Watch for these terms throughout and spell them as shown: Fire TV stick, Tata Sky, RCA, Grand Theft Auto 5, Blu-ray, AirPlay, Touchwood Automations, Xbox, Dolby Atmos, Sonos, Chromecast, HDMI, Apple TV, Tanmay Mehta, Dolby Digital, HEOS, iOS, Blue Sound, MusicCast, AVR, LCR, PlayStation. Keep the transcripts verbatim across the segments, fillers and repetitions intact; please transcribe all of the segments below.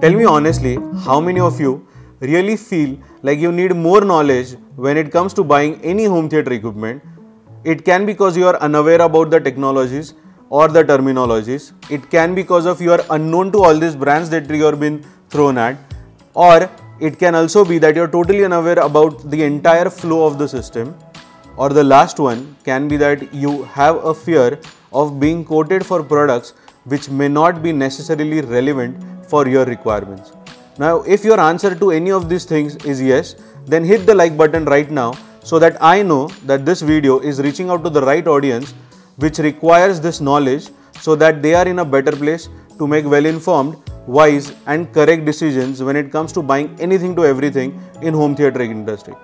Tell me honestly, how many of you really feel like you need more knowledge when it comes to buying any home theater equipment? It can be because you are unaware about the technologies or the terminologies. It can be because of you are unknown to all these brands that you are being thrown at. Or it can also be that you are totally unaware about the entire flow of the system. Or the last one can be that you have a fear of being quoted for products which may not be necessarily relevant for your requirements. Now, if your answer to any of these things is yes, then hit the like button right now so that I know that this video is reaching out to the right audience which requires this knowledge so that they are in a better place to make well-informed, wise and correct decisions when it comes to buying anything to everything in home theater industry.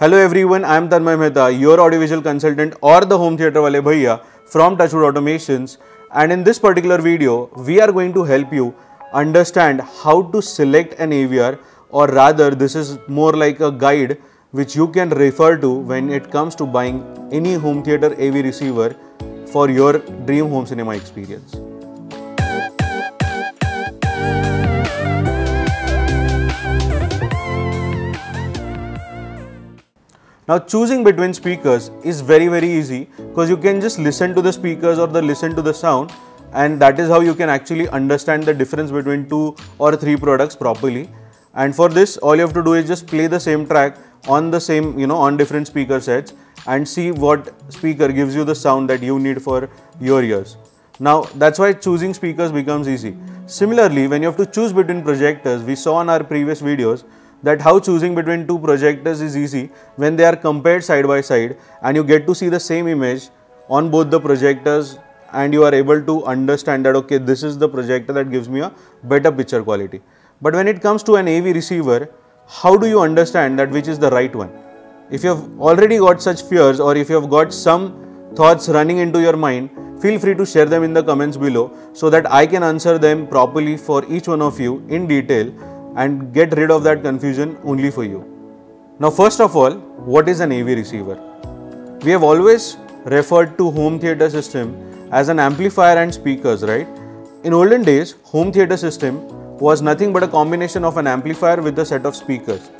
Hello everyone, I am Tanmay Mehta, your audiovisual consultant or the home theater wale bhaiya from Touchwood Automations, and in this particular video, we are going to help you understand how to select an A V R, or rather this is more like a guide which you can refer to when it comes to buying any home theater A V receiver for your dream home cinema experience. Now, choosing between speakers is very very easy because you can just listen to the speakers or the listen to the sound, and that is how you can actually understand the difference between two or three products properly. And for this, all you have to do is just play the same track on the same, you know, on different speaker sets and see what speaker gives you the sound that you need for your ears. Now, that's why choosing speakers becomes easy. Similarly, when you have to choose between projectors, we saw in our previous videos that how choosing between two projectors is easy when they are compared side by side and you get to see the same image on both the projectors, and you are able to understand that okay, this is the projector that gives me a better picture quality. But when it comes to an A V receiver, how do you understand that which is the right one? If you have already got such fears or if you have got some thoughts running into your mind, feel free to share them in the comments below so that I can answer them properly for each one of you in detail and get rid of that confusion only for you. Now, first of all, what is an A V receiver? We have always referred to home theater system as an amplifier and speakers, right? In olden days, home theater system was nothing but a combination of an amplifier with a set of speakers.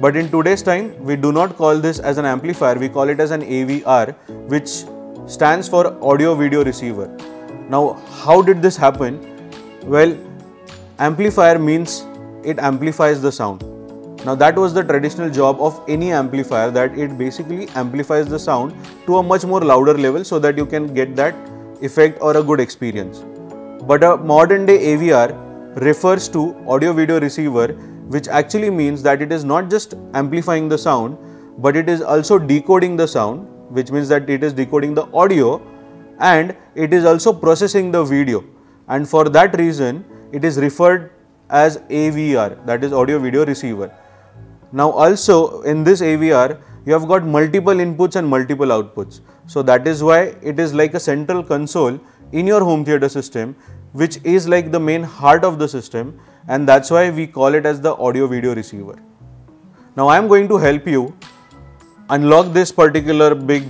But in today's time, we do not call this as an amplifier, we call it as an A V R, which stands for audio video receiver. Now, how did this happen? Well, amplifier means it amplifies the sound. Now, that was the traditional job of any amplifier, that it basically amplifies the sound to a much more louder level so that you can get that effect or a good experience. But a modern day A V R refers to audio video receiver, which actually means that it is not just amplifying the sound, but it is also decoding the sound, which means that it is decoding the audio and it is also processing the video. And for that reason, it is referred as A V R, that is audio video receiver. Now also in this A V R, you have got multiple inputs and multiple outputs. So that is why it is like a central console in your home theater system, which is like the main heart of the system, and that's why we call it as the audio video receiver. Now I am going to help you unlock this particular big,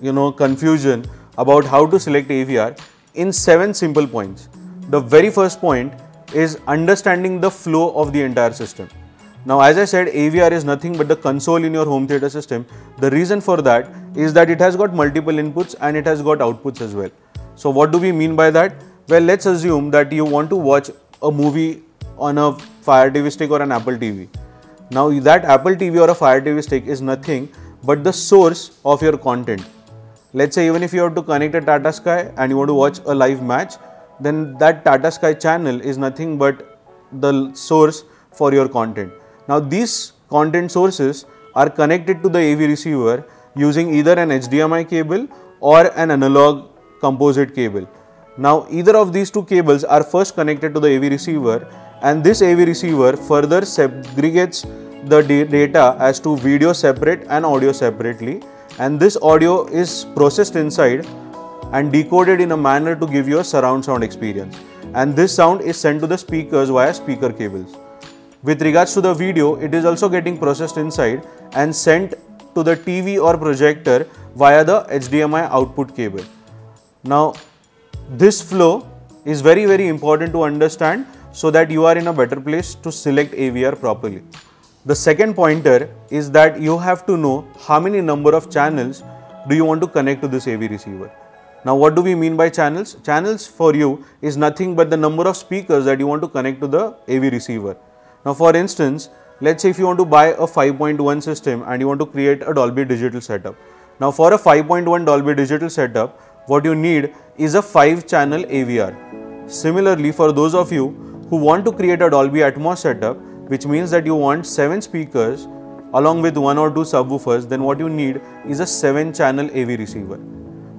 you know, confusion about how to select A V R in seven simple points. The very first point is understanding the flow of the entire system. Now, as I said, A V R is nothing but the console in your home theater system. The reason for that is that it has got multiple inputs and it has got outputs as well. So what do we mean by that? Well, let's assume that you want to watch a movie on a Fire T V stick or an Apple T V. Now, that Apple T V or a Fire T V stick is nothing but the source of your content. Let's say even if you have to connect a Tata Sky and you want to watch a live match, then that Tata Sky channel is nothing but the source for your content. Now, these content sources are connected to the A V receiver using either an H D M I cable or an analog composite cable. Now, either of these two cables are first connected to the A V receiver, and this A V receiver further segregates the data as to video separate and audio separately, and this audio is processed inside and decoded in a manner to give you a surround sound experience, and this sound is sent to the speakers via speaker cables. With regards to the video, it is also getting processed inside and sent to the T V or projector via the H D M I output cable. Now, this flow is very very important to understand so that you are in a better place to select A V R properly. The second pointer is that you have to know how many number of channels do you want to connect to this A V receiver. Now, what do we mean by channels? Channels for you is nothing but the number of speakers that you want to connect to the A V receiver. Now, for instance, let's say if you want to buy a five point one system and you want to create a Dolby Digital setup. Now, for a five point one Dolby Digital setup, what you need is a five channel A V R. Similarly, for those of you who want to create a Dolby Atmos setup, which means that you want seven speakers along with one or two subwoofers, then what you need is a seven channel A V receiver.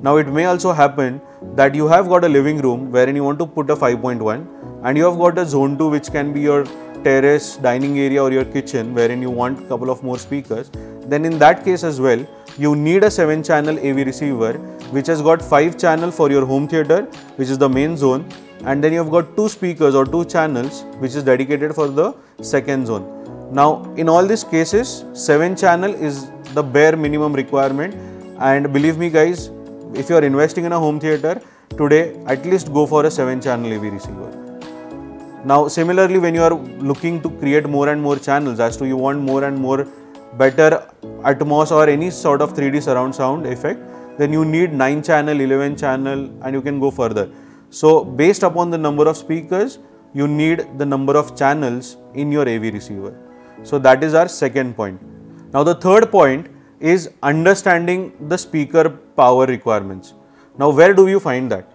Now, it may also happen that you have got a living room wherein you want to put a five point one, and you have got a zone two which can be your terrace, dining area or your kitchen, wherein you want a couple of more speakers. Then in that case as well, you need a seven channel A V receiver which has got five channel for your home theater, which is the main zone, and then you have got two speakers or two channels which is dedicated for the second zone. Now, in all these cases, seven channel is the bare minimum requirement, and believe me guys, if you are investing in a home theater today, at least go for a seven channel A V receiver. Now, similarly, when you are looking to create more and more channels, as to you want more and more better Atmos or any sort of three D surround sound effect, then you need nine channel, eleven channel, and you can go further. So, based upon the number of speakers, you need the number of channels in your A V receiver. So, that is our second point. Now, the third point is understanding the speaker power requirements. Now, where do you find that?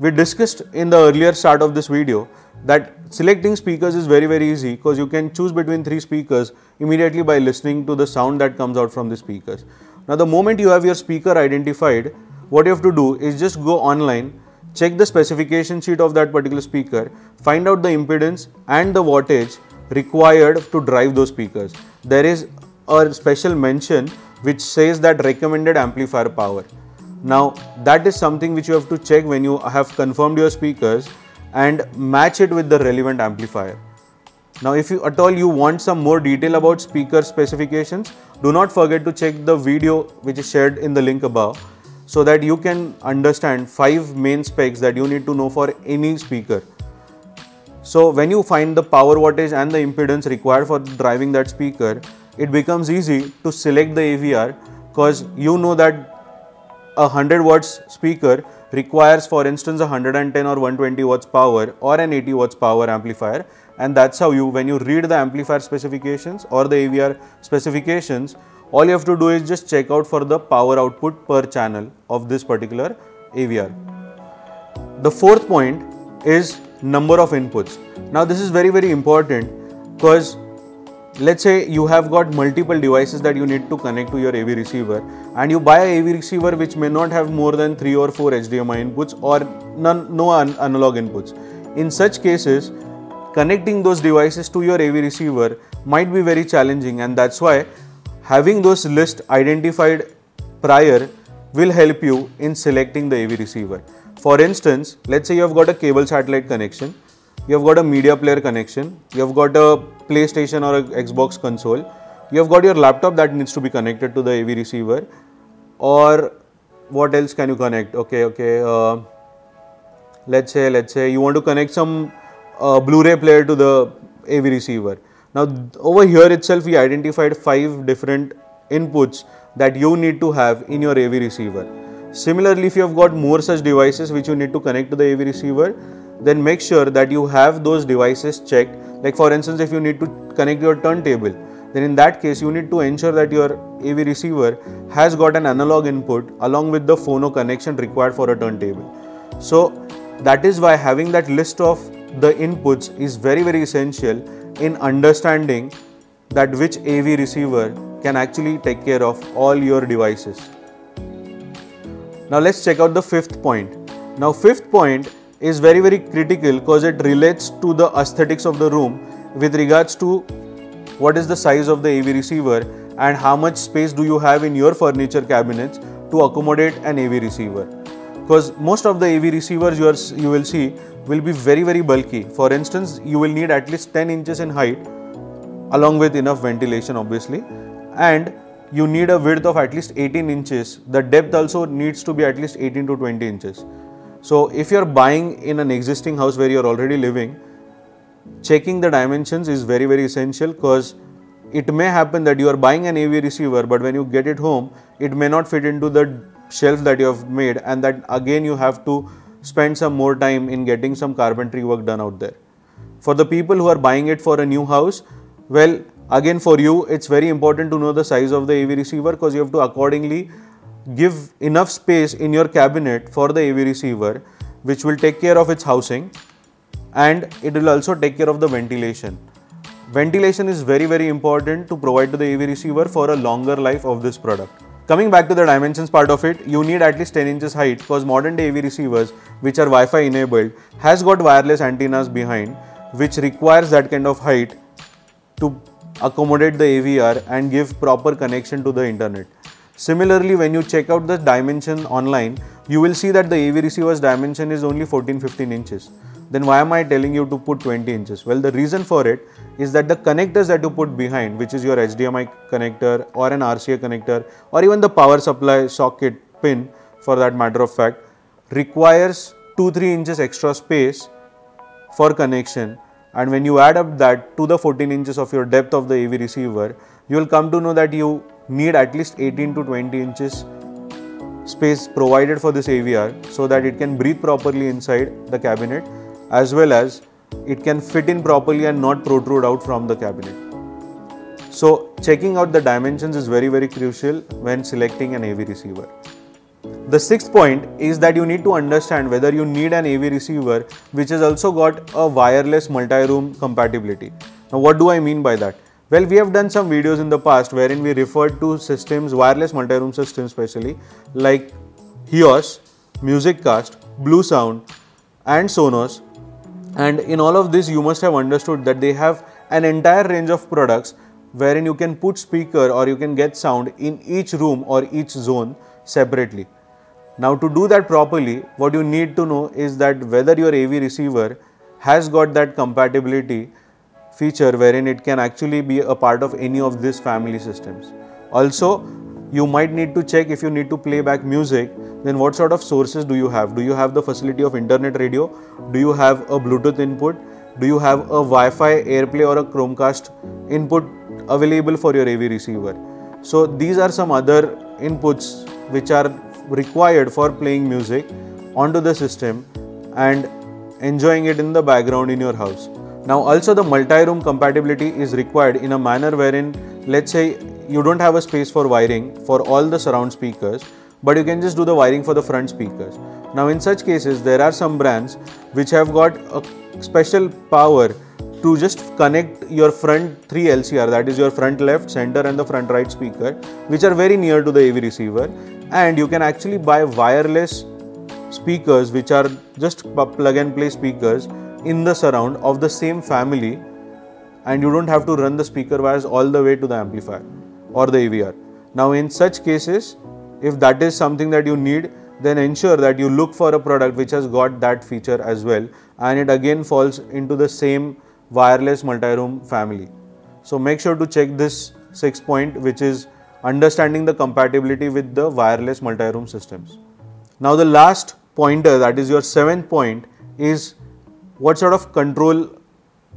We discussed in the earlier start of this video that selecting speakers is very very easy, because you can choose between three speakers immediately by listening to the sound that comes out from the speakers. Now, the moment you have your speaker identified, what you have to do is just go online, check the specification sheet of that particular speaker, find out the impedance and the wattage required to drive those speakers. There is a special mention which says that recommended amplifier power. Now, that is something which you have to check when you have confirmed your speakers and match it with the relevant amplifier. Now, if you at all you want some more detail about speaker specifications, do not forget to check the video which is shared in the link above, so that you can understand five main specs that you need to know for any speaker. So, when you find the power wattage and the impedance required for driving that speaker, it becomes easy to select the A V R, because you know that a one hundred watts speaker requires, for instance, a one hundred ten or one hundred twenty watts power or an eighty watts power amplifier, and that's how you, when you read the amplifier specifications or the A V R specifications, all you have to do is just check out for the power output per channel of this particular A V R. The fourth point is number of inputs. Now, this is very very important, because let's say you have got multiple devices that you need to connect to your A V receiver, and you buy an A V receiver which may not have more than three or four H D M I inputs or none, no an analog inputs. In such cases, connecting those devices to your A V receiver might be very challenging, and that's why having those lists identified prior will help you in selecting the A V receiver. For instance, let's say you have got a cable satellite connection, you have got a media player connection, you have got a PlayStation or a Xbox console, you have got your laptop that needs to be connected to the A V receiver, or what else can you connect? Okay, okay. Uh, let's say, let's say you want to connect some uh, Blu-ray player to the A V receiver. Now, over here itself, we identified five different inputs that you need to have in your A V receiver. Similarly, if you have got more such devices which you need to connect to the A V receiver, then make sure that you have those devices checked. Like, for instance, if you need to connect your turntable, then in that case you need to ensure that your A V receiver has got an analog input along with the phono connection required for a turntable. So that is why having that list of the inputs is very very essential in understanding that which A V receiver can actually take care of all your devices. Now, let's check out the fifth point. Now, fifth point is very very critical, because it relates to the aesthetics of the room with regards to what is the size of the A V receiver and how much space do you have in your furniture cabinets to accommodate an A V receiver. Because most of the A V receivers you, are, you will see will be very very bulky. For instance, you will need at least ten inches in height along with enough ventilation obviously, and you need a width of at least eighteen inches. The depth also needs to be at least eighteen to twenty inches. So if you're buying in an existing house where you're already living, checking the dimensions is very, very essential, because it may happen that you are buying an A V receiver, but when you get it home, it may not fit into the shelf that you have made, and that again you have to spend some more time in getting some carpentry work done out there. For the people who are buying it for a new house, well, again for you, it's very important to know the size of the A V receiver, because you have to accordingly give enough space in your cabinet for the A V receiver, which will take care of its housing, and it will also take care of the ventilation. Ventilation is very, very important to provide to the A V receiver for a longer life of this product. Coming back to the dimensions part of it, you need at least ten inches height, because modern day A V receivers, which are Wi-Fi enabled, has got wireless antennas behind, which requires that kind of height to accommodate the A V R and give proper connection to the internet. Similarly, when you check out the dimension online, you will see that the A V receiver's dimension is only fourteen to fifteen inches. Then why am I telling you to put twenty inches? Well, the reason for it is that the connectors that you put behind, which is your H D M I connector or an R C A connector, or even the power supply socket pin for that matter of fact, requires two to three inches extra space for connection. And when you add up that to the fourteen inches of your depth of the A V receiver, you will come to know that you need at least eighteen to twenty inches space provided for this A V R, so that it can breathe properly inside the cabinet, as well as it can fit in properly and not protrude out from the cabinet. So checking out the dimensions is very, very crucial when selecting an A V receiver. The sixth point is that you need to understand whether you need an A V receiver which has also got a wireless multi-room compatibility. Now what do I mean by that? Well, we have done some videos in the past wherein we referred to systems, wireless multi-room systems especially, like HEOS, MusicCast, Blue Sound and Sonos. And in all of this, you must have understood that they have an entire range of products wherein you can put speaker or you can get sound in each room or each zone separately. Now to do that properly, what you need to know is that whether your A V receiver has got that compatibility feature wherein it can actually be a part of any of these family systems. Also, you might need to check if you need to play back music, then what sort of sources do you have? Do you have the facility of internet radio? Do you have a Bluetooth input? Do you have a Wi-Fi, AirPlay or a Chromecast input available for your A V receiver? So these are some other inputs which are required for playing music onto the system and enjoying it in the background in your house. Now also the multi-room compatibility is required in a manner wherein, let's say, you don't have a space for wiring for all the surround speakers, but you can just do the wiring for the front speakers. Now in such cases, there are some brands which have got a special power to just connect your front three L C R, that is your front left, center and the front right speaker, which are very near to the A V receiver, and you can actually buy wireless speakers which are just plug and play speakers in the surround of the same family, and you don't have to run the speaker wires all the way to the amplifier or the A V R. Now in such cases, if that is something that you need, then ensure that you look for a product which has got that feature as well, and it again falls into the same wireless multi-room family. So make sure to check this sixth point, which is understanding the compatibility with the wireless multi-room systems. Now the last pointer, that is your seventh point, is what sort of control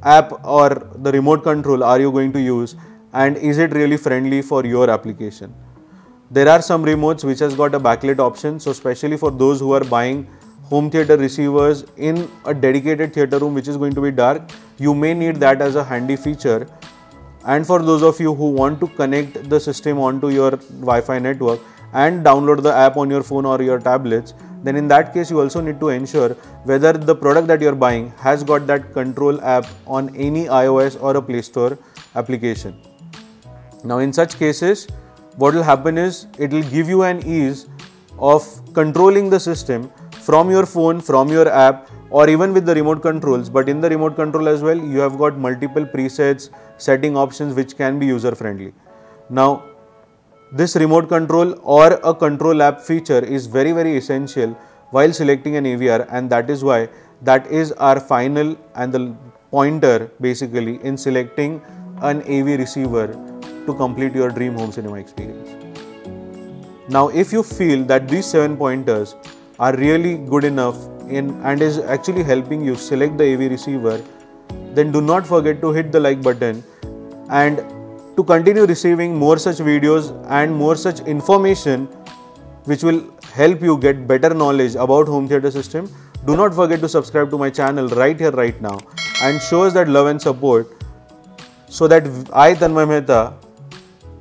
app or the remote control are you going to use, and is it really friendly for your application? There are some remotes which has got a backlit option, so especially for those who are buying home theater receivers in a dedicated theater room which is going to be dark, you may need that as a handy feature. And for those of you who want to connect the system onto your Wi-Fi network and download the app on your phone or your tablets, then in that case you also need to ensure whether the product that you are buying has got that control app on any iOS or a Play Store application. Now in such cases, what will happen is it will give you an ease of controlling the system from your phone, from your app, or even with the remote controls. But in the remote control as well, you have got multiple presets, setting options which can be user friendly. Now this remote control or a control app feature is very, very essential while selecting an A V R, and that is why that is our final and the pointer basically in selecting an A V receiver to complete your dream home cinema experience. Now, if you feel that these seven pointers are really good enough in, and is actually helping you select the A V receiver, then do not forget to hit the like button, and to continue receiving more such videos and more such information which will help you get better knowledge about home theater system. Do not forget to subscribe to my channel right here, right now, and show us that love and support so that I, Tanmay Mehta,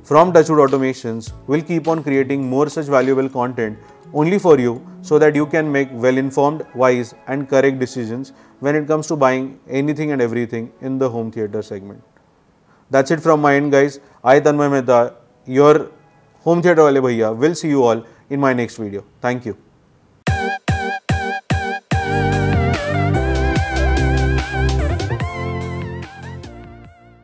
from Touchwood Automations, will keep on creating more such valuable content only for you, so that you can make well-informed, wise and correct decisions when it comes to buying anything and everything in the home theater segment. That's it from my end, guys. I, Tanmay Mehta, your home theater wale bhaiya, will see you all in my next video. Thank you.